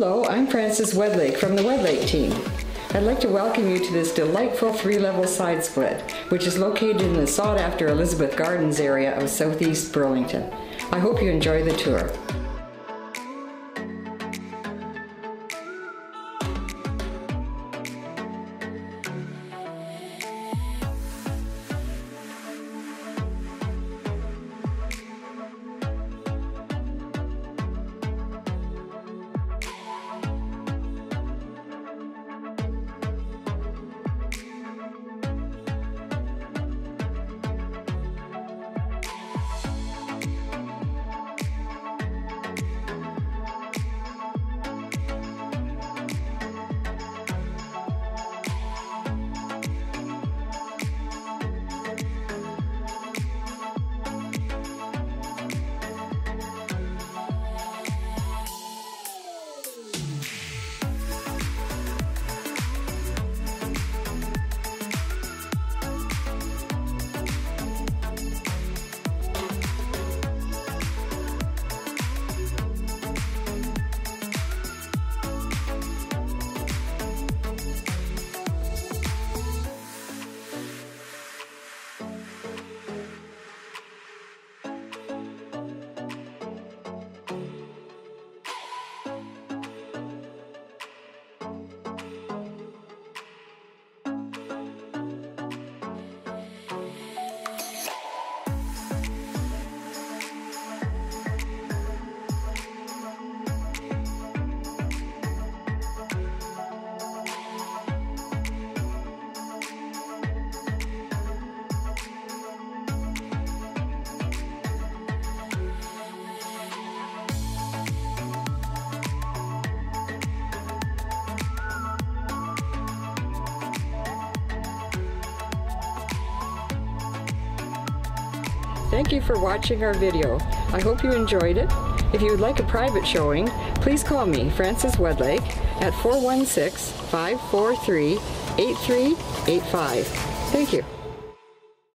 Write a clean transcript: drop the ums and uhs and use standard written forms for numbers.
Hello, I'm Frances Wedlake from the Wedlake team. I'd like to welcome you to this delightful three-level side split, which is located in the sought-after Elizabeth Gardens area of southeast Burlington. I hope you enjoy the tour. Thank you for watching our video. I hope you enjoyed it. If you would like a private showing, please call me, Frances Wedlake, at 416-543-8385. Thank you.